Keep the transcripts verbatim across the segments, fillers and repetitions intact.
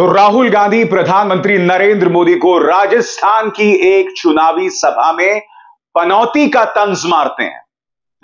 तो राहुल गांधी प्रधानमंत्री नरेंद्र मोदी को राजस्थान की एक चुनावी सभा में पनौती का तंज मारते हैं।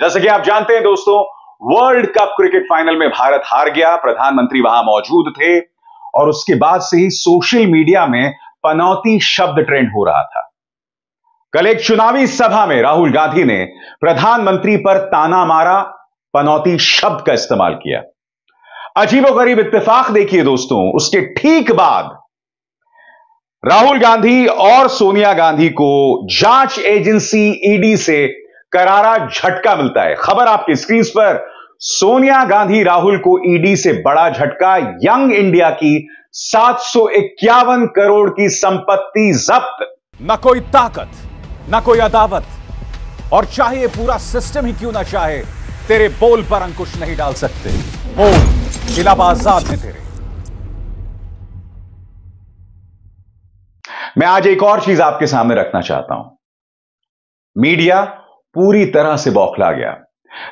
जैसे कि आप जानते हैं दोस्तों, वर्ल्ड कप क्रिकेट फाइनल में भारत हार गया, प्रधानमंत्री वहां मौजूद थे और उसके बाद से ही सोशल मीडिया में पनौती शब्द ट्रेंड हो रहा था। कल एक चुनावी सभा में राहुल गांधी ने प्रधानमंत्री पर ताना मारा, पनौती शब्द का इस्तेमाल किया। अजीबोगरीब इत्तेफाक देखिए दोस्तों, उसके ठीक बाद राहुल गांधी और सोनिया गांधी को जांच एजेंसी ईडी से करारा झटका मिलता है। खबर आपकी स्क्रीन पर, सोनिया गांधी राहुल को ईडी से बड़ा झटका, यंग इंडिया की सात सौ इक्यावन करोड़ की संपत्ति जब्त। न कोई ताकत, न कोई अदावत, और चाहे पूरा सिस्टम ही क्यों ना चाहे, तेरे बोल पर अंकुश नहीं डाल सकते। बोल खिलाफ आजाद है तेरे। मैं आज एक और चीज आपके सामने रखना चाहता हूं। मीडिया पूरी तरह से बौखला गया,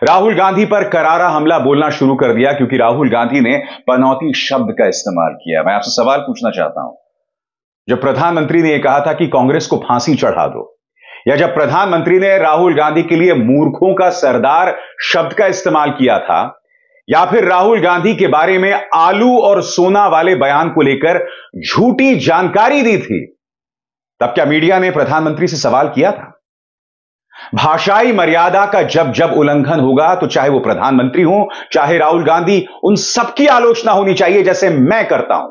राहुल गांधी पर करारा हमला बोलना शुरू कर दिया क्योंकि राहुल गांधी ने पनौती शब्द का इस्तेमाल किया। मैं आपसे सवाल पूछना चाहता हूं, जब प्रधानमंत्री ने यह कहा था कि कांग्रेस को फांसी चढ़ा दो, या जब प्रधानमंत्री ने राहुल गांधी के लिए मूर्खों का सरदार शब्द का इस्तेमाल किया था, या फिर राहुल गांधी के बारे में आलू और सोना वाले बयान को लेकर झूठी जानकारी दी थी, तब क्या मीडिया ने प्रधानमंत्री से सवाल किया था? भाषाई मर्यादा का जब जब उल्लंघन होगा, तो चाहे वो प्रधानमंत्री हो चाहे राहुल गांधी, उन सबकी आलोचना होनी चाहिए, जैसे मैं करता हूं।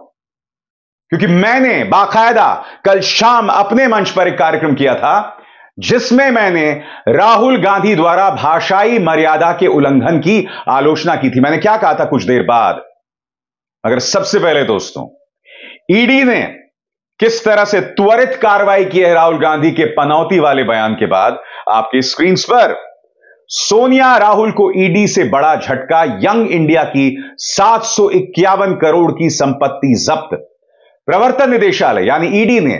क्योंकि मैंने बाकायदा कल शाम अपने मंच पर एक कार्यक्रम किया था जिसमें मैंने राहुल गांधी द्वारा भाषाई मर्यादा के उल्लंघन की आलोचना की थी। मैंने क्या कहा था कुछ देर बाद, मगर सबसे पहले दोस्तों, ईडी ने किस तरह से त्वरित कार्रवाई की है राहुल गांधी के पनौती वाले बयान के बाद। आपके स्क्रीन पर, सोनिया राहुल को ईडी से बड़ा झटका, यंग इंडिया की सात सौ इक्यावन करोड़ की संपत्ति जब्त। प्रवर्तन निदेशालय यानी ईडी ने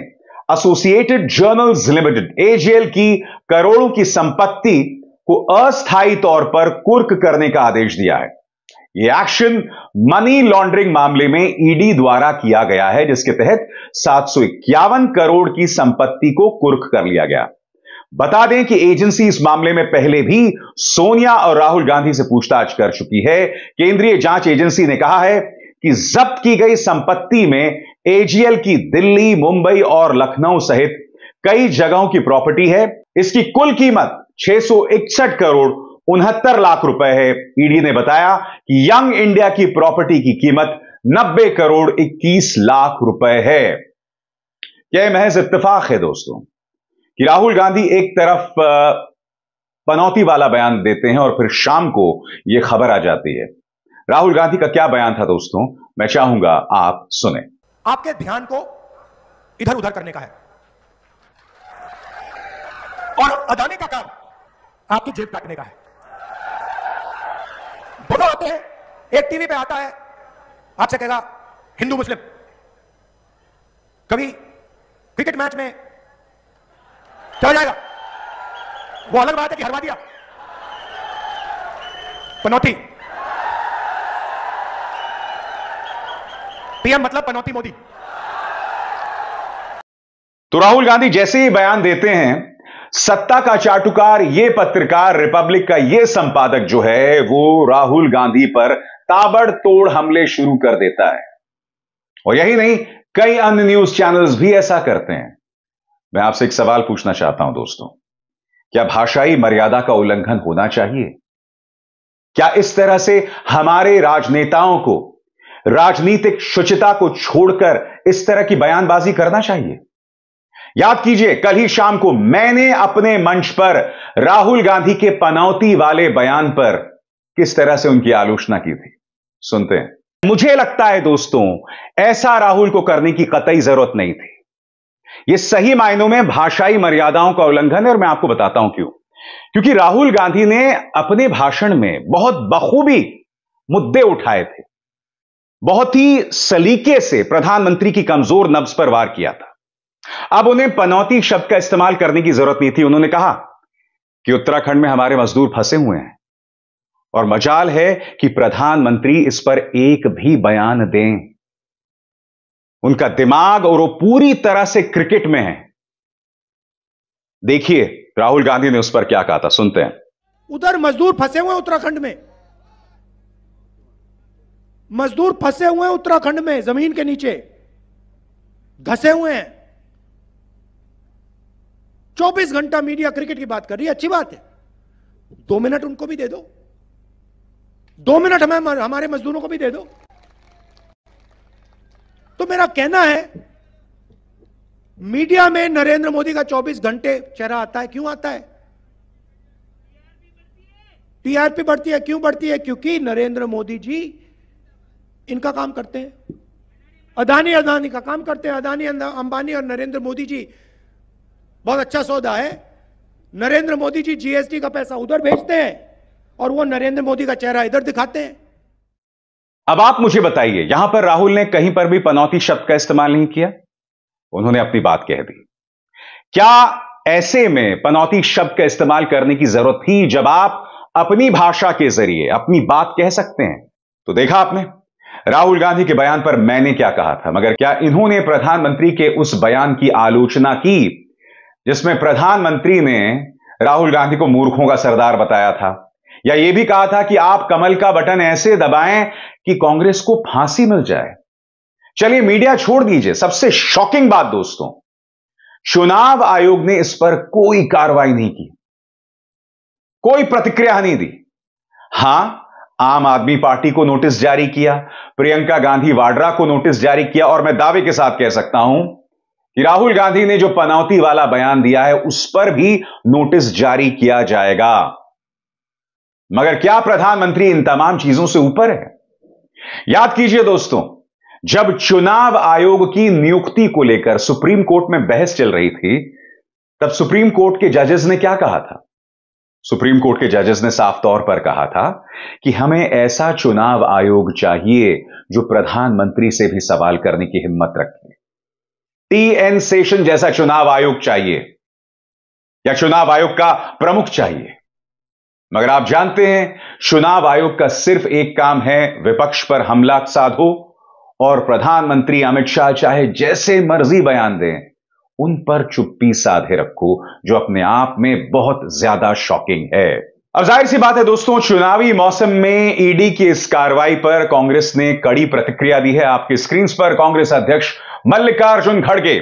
एसोसिएटेड जर्नल्स लिमिटेड एजेएल की करोड़ों की संपत्ति को अस्थायी तौर पर कुर्क करने का आदेश दिया है। यह एक्शन मनी लॉन्ड्रिंग मामले में ईडी द्वारा किया गया है, जिसके तहत सात सौ इक्यावन करोड़ की संपत्ति को कुर्क कर लिया गया। बता दें कि एजेंसी इस मामले में पहले भी सोनिया और राहुल गांधी से पूछताछ कर चुकी है। केंद्रीय जांच एजेंसी ने कहा है कि जब्त की गई संपत्ति में एजीएल की दिल्ली, मुंबई और लखनऊ सहित कई जगहों की प्रॉपर्टी है। इसकी कुल कीमत छह सौ इकसठ करोड़ उनहत्तर लाख रुपए है। ईडी ने बताया कि यंग इंडिया की प्रॉपर्टी की कीमत नब्बे करोड़ इक्कीस लाख रुपए है। यह महज इत्तेफाक है दोस्तों कि राहुल गांधी एक तरफ पनौती वाला बयान देते हैं और फिर शाम को यह खबर आ जाती है। राहुल गांधी का क्या बयान था दोस्तों, मैं चाहूंगा आप सुने। आपके ध्यान को इधर उधर करने का है और अदाने का काम आपकी जेब काटने का है। दोनों आते हैं, एक टीवी पे आता है आपसे कहेगा हिंदू मुस्लिम, कभी क्रिकेट मैच में चला जाएगा, वो अलग बात है कि हरवा दिया। पनौती पीएम मतलब पनौती मोदी। तो राहुल गांधी जैसे ही बयान देते हैं, सत्ता का चाटुकार ये पत्रकार, रिपब्लिक का ये संपादक जो है वो राहुल गांधी पर ताबड़तोड़ हमले शुरू कर देता है। और यही नहीं, कई अन्य न्यूज चैनल्स भी ऐसा करते हैं। मैं आपसे एक सवाल पूछना चाहता हूं दोस्तों, क्या भाषाई मर्यादा का उल्लंघन होना चाहिए? क्या इस तरह से हमारे राजनेताओं को राजनीतिक शुचिता को छोड़कर इस तरह की बयानबाजी करना चाहिए? याद कीजिए, कल ही शाम को मैंने अपने मंच पर राहुल गांधी के पनौती वाले बयान पर किस तरह से उनकी आलोचना की थी, सुनते हैं। मुझे लगता है दोस्तों, ऐसा राहुल को करने की कतई जरूरत नहीं थी। यह सही मायनों में भाषाई मर्यादाओं का उल्लंघन है, और मैं आपको बताता हूं क्यों। क्योंकि राहुल गांधी ने अपने भाषण में बहुत बखूबी मुद्दे उठाए थे, बहुत ही सलीके से प्रधानमंत्री की कमजोर नब्ज पर वार किया था। अब उन्हें पनौती शब्द का इस्तेमाल करने की जरूरत नहीं थी। उन्होंने कहा कि उत्तराखंड में हमारे मजदूर फंसे हुए हैं और मजाल है कि प्रधानमंत्री इस पर एक भी बयान दें। उनका दिमाग, और वो पूरी तरह से क्रिकेट में है। देखिए राहुल गांधी ने उस पर क्या कहा था, सुनते हैं। उधर मजदूर फंसे हुए उत्तराखंड में, मजदूर फंसे हुए हैं उत्तराखंड में, जमीन के नीचे धसे हुए हैं। चौबीस घंटा मीडिया क्रिकेट की बात कर रही है, अच्छी बात है। दो मिनट उनको भी दे दो, दो मिनट हमें, हमारे मजदूरों को भी दे दो। तो मेरा कहना है, मीडिया में नरेंद्र मोदी का चौबीस घंटे चेहरा आता है। क्यों आता है? टीआरपी बढ़ती है। क्यों बढ़ती है? क्योंकि नरेंद्र मोदी जी इनका काम करते हैं, अदानी अदानी का काम करते हैं। अदानी अंबानी और नरेंद्र मोदी जी बहुत अच्छा सौदा है। नरेंद्र मोदी जी जीएसटी का पैसा उधर भेजते हैं और वो नरेंद्र मोदी का चेहरा इधर दिखाते हैं। अब आप मुझे बताइए, यहां पर राहुल ने कहीं पर भी पनौती शब्द का इस्तेमाल नहीं किया, उन्होंने अपनी बात कह दी। क्या ऐसे में पनौती शब्द का इस्तेमाल करने की जरूरत थी? जब आप अपनी भाषा के जरिए अपनी बात कह सकते हैं। तो देखा आपने राहुल गांधी के बयान पर मैंने क्या कहा था, मगर क्या इन्होंने प्रधानमंत्री के उस बयान की आलोचना की जिसमें प्रधानमंत्री ने राहुल गांधी को मूर्खों का सरदार बताया था, या यह भी कहा था कि आप कमल का बटन ऐसे दबाएं कि कांग्रेस को फांसी मिल जाए। चलिए मीडिया छोड़ दीजिए, सबसे शॉकिंग बात दोस्तों, चुनाव आयोग ने इस पर कोई कार्रवाई नहीं की, कोई प्रतिक्रिया नहीं दी। हां, आम आदमी पार्टी को नोटिस जारी किया, प्रियंका गांधी वाड्रा को नोटिस जारी किया, और मैं दावे के साथ कह सकता हूं कि राहुल गांधी ने जो पनौती वाला बयान दिया है उस पर भी नोटिस जारी किया जाएगा। मगर क्या प्रधानमंत्री इन तमाम चीजों से ऊपर है? याद कीजिए दोस्तों, जब चुनाव आयोग की नियुक्ति को लेकर सुप्रीम कोर्ट में बहस चल रही थी, तब सुप्रीम कोर्ट के जजेस ने क्या कहा था? सुप्रीम कोर्ट के जजेस ने साफ तौर पर कहा था कि हमें ऐसा चुनाव आयोग चाहिए जो प्रधानमंत्री से भी सवाल करने की हिम्मत रखे। टीएन सेशन जैसा चुनाव आयोग चाहिए, या चुनाव आयोग का प्रमुख चाहिए। मगर आप जानते हैं, चुनाव आयोग का सिर्फ एक काम है, विपक्ष पर हमला साधो, और प्रधानमंत्री अमित शाह चाहे जैसे मर्जी बयान दें, उन पर चुप्पी साधे रखो, जो अपने आप में बहुत ज्यादा शॉकिंग है। अब जाहिर सी बात है दोस्तों, चुनावी मौसम में ईडी की इस कार्रवाई पर कांग्रेस ने कड़ी प्रतिक्रिया दी है। आपके स्क्रीन पर कांग्रेस अध्यक्ष मल्लिकार्जुन खड़गे,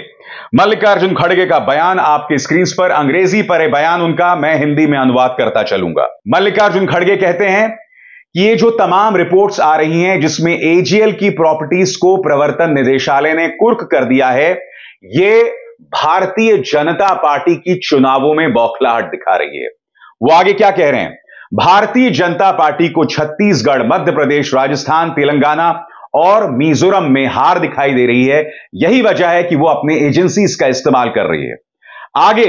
मल्लिकार्जुन खड़गे का बयान आपके स्क्रीन पर। अंग्रेजी पर है बयान उनका, मैं हिंदी में अनुवाद करता चलूंगा। मल्लिकार्जुन खड़गे कहते हैं कि ये जो तमाम रिपोर्ट्स आ रही हैं जिसमें एजीएल की प्रॉपर्टीज को प्रवर्तन निदेशालय ने कुर्क कर दिया है, ये भारतीय जनता पार्टी की चुनावों में बौखलाहट दिखा रही है। वो आगे क्या कह रहे हैं, भारतीय जनता पार्टी को छत्तीसगढ़, मध्य प्रदेश, राजस्थान, तेलंगाना और मिजोरम में हार दिखाई दे रही है। यही वजह है कि वो अपने एजेंसीज का इस्तेमाल कर रही है। आगे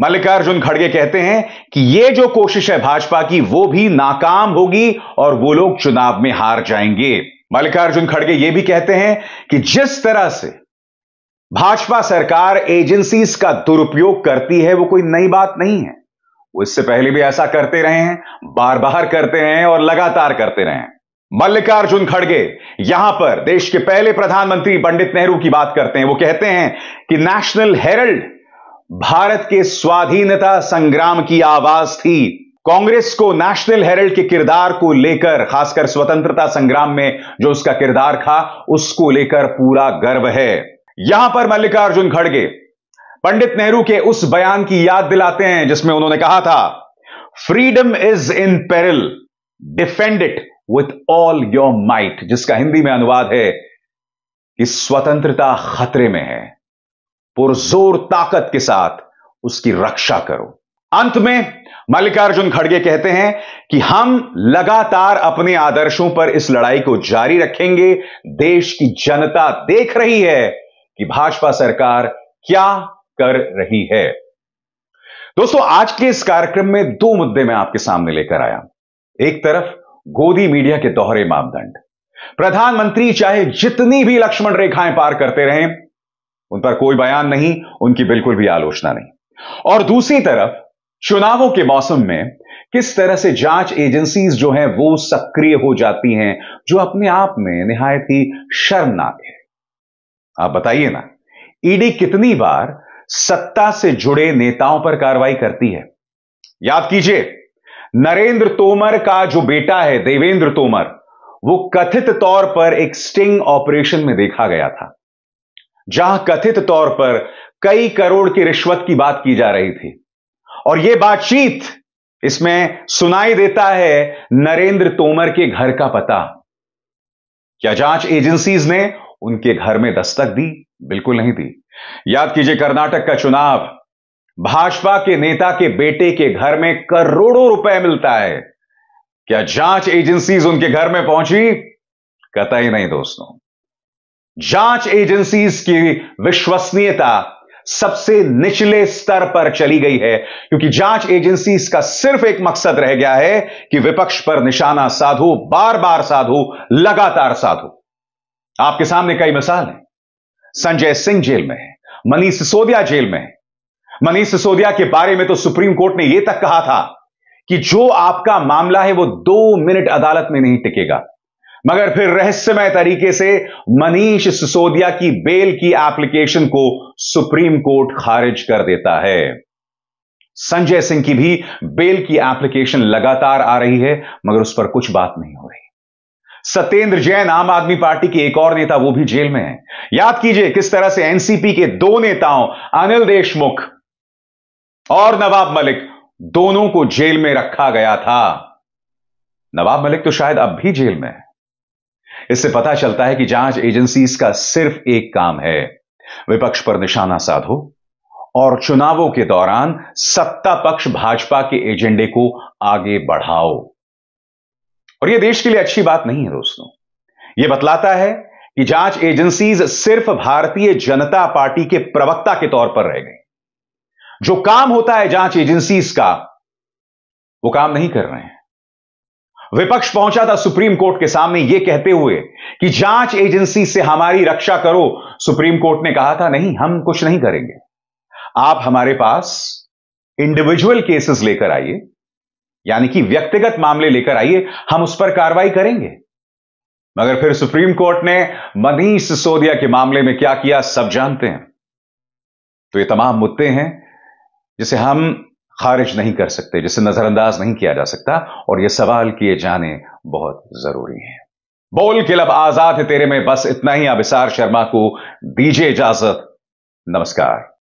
मल्लिकार्जुन खड़गे कहते हैं कि यह जो कोशिश है भाजपा की, वो भी नाकाम होगी और वो लोग चुनाव में हार जाएंगे। मल्लिकार्जुन खड़गे यह भी कहते हैं कि जिस तरह से भाजपा सरकार एजेंसीज का दुरुपयोग करती है, वो कोई नई बात नहीं है। वो इससे पहले भी ऐसा करते रहे हैं, बार बार करते रहे हैं और लगातार करते रहे हैं। मल्लिकार्जुन खड़गे यहां पर देश के पहले प्रधानमंत्री पंडित नेहरू की बात करते हैं। वो कहते हैं कि नेशनल हेरल्ड भारत के स्वाधीनता संग्राम की आवाज थी। कांग्रेस को नेशनल हेरल्ड के किरदार को लेकर, खासकर स्वतंत्रता संग्राम में जो उसका किरदार था, उसको लेकर पूरा गर्व है। यहां पर मल्लिकार्जुन खड़गे पंडित नेहरू के उस बयान की याद दिलाते हैं जिसमें उन्होंने कहा था, freedom is in peril, defend it with all your might, जिसका हिंदी में अनुवाद है कि स्वतंत्रता खतरे में है, पुरजोर ताकत के साथ उसकी रक्षा करो। अंत में मल्लिकार्जुन खड़गे कहते हैं कि हम लगातार अपने आदर्शों पर इस लड़ाई को जारी रखेंगे। देश की जनता देख रही है कि भाजपा सरकार क्या कर रही है। दोस्तों, आज के इस कार्यक्रम में दो मुद्दे मैं आपके सामने लेकर आया। एक तरफ गोदी मीडिया के दोहरे मापदंड, प्रधानमंत्री चाहे जितनी भी लक्ष्मण रेखाएं पार करते रहें, उन पर कोई बयान नहीं, उनकी बिल्कुल भी आलोचना नहीं। और दूसरी तरफ चुनावों के मौसम में किस तरह से जांच एजेंसीज जो हैं वो सक्रिय हो जाती हैं, जो अपने आप में निहायत ही शर्मनाक है। आप बताइए ना, ईडी कितनी बार सत्ता से जुड़े नेताओं पर कार्रवाई करती है? याद कीजिए, नरेंद्र तोमर का जो बेटा है देवेंद्र तोमर, वो कथित तौर पर एक स्टिंग ऑपरेशन में देखा गया था, जहां कथित तौर पर कई करोड़ की रिश्वत की बात की जा रही थी। और यह बातचीत इसमें सुनाई देता है नरेंद्र तोमर के घर का पता। क्या जांच एजेंसीज ने उनके घर में दस्तक दी? बिल्कुल नहीं दी। याद कीजिए, कर्नाटक का चुनाव, भाजपा के नेता के बेटे के घर में करोड़ों रुपए मिलता है। क्या जांच एजेंसीज उनके घर में पहुंची? कतई नहीं दोस्तों। जांच एजेंसीज की विश्वसनीयता सबसे निचले स्तर पर चली गई है, क्योंकि जांच एजेंसीज का सिर्फ एक मकसद रह गया है कि विपक्ष पर निशाना साधो, बार बार साधो, लगातार साधो। आपके सामने कई मिसाल हैं। संजय सिंह जेल में है, मनीष सिसोदिया जेल में है। मनीष सिसोदिया के बारे में तो सुप्रीम कोर्ट ने यह तक कहा था कि जो आपका मामला है वो दो मिनट अदालत में नहीं टिकेगा, मगर फिर रहस्यमय तरीके से मनीष सिसोदिया की बेल की एप्लीकेशन को सुप्रीम कोर्ट खारिज कर देता है। संजय सिंह की भी बेल की एप्लीकेशन लगातार आ रही है, मगर उस पर कुछ बात नहीं हो रही। सत्येंद्र जैन, आम आदमी पार्टी के एक और नेता, वो भी जेल में है। याद कीजिए किस तरह से एनसीपी के दो नेताओं अनिल देशमुख और नवाब मलिक, दोनों को जेल में रखा गया था। नवाब मलिक तो शायद अब भी जेल में है। इससे पता चलता है कि जांच एजेंसीज का सिर्फ एक काम है, विपक्ष पर निशाना साधो और चुनावों के दौरान सत्ता पक्ष भाजपा के एजेंडे को आगे बढ़ाओ। और यह देश के लिए अच्छी बात नहीं है दोस्तों। यह बतलाता है कि जांच एजेंसीज सिर्फ भारतीय जनता पार्टी के प्रवक्ता के तौर पर रह गई। जो काम होता है जांच एजेंसीज का, वो काम नहीं कर रहे हैं। विपक्ष पहुंचा था सुप्रीम कोर्ट के सामने यह कहते हुए कि जांच एजेंसी से हमारी रक्षा करो। सुप्रीम कोर्ट ने कहा था, नहीं, हम कुछ नहीं करेंगे, आप हमारे पास इंडिविजुअल केसेस लेकर आइए, यानी कि व्यक्तिगत मामले लेकर आइए, हम उस पर कार्रवाई करेंगे। मगर फिर सुप्रीम कोर्ट ने मनीष सिसोदिया के मामले में क्या किया सब जानते हैं। तो ये तमाम मुद्दे हैं जिसे हम खारिज नहीं कर सकते, जिसे नजरअंदाज नहीं किया जा सकता, और ये सवाल किए जाने बहुत जरूरी है। बोल के लब आजाद है तेरे में बस इतना ही। अभिसार शर्मा को दीजिए इजाजत। नमस्कार।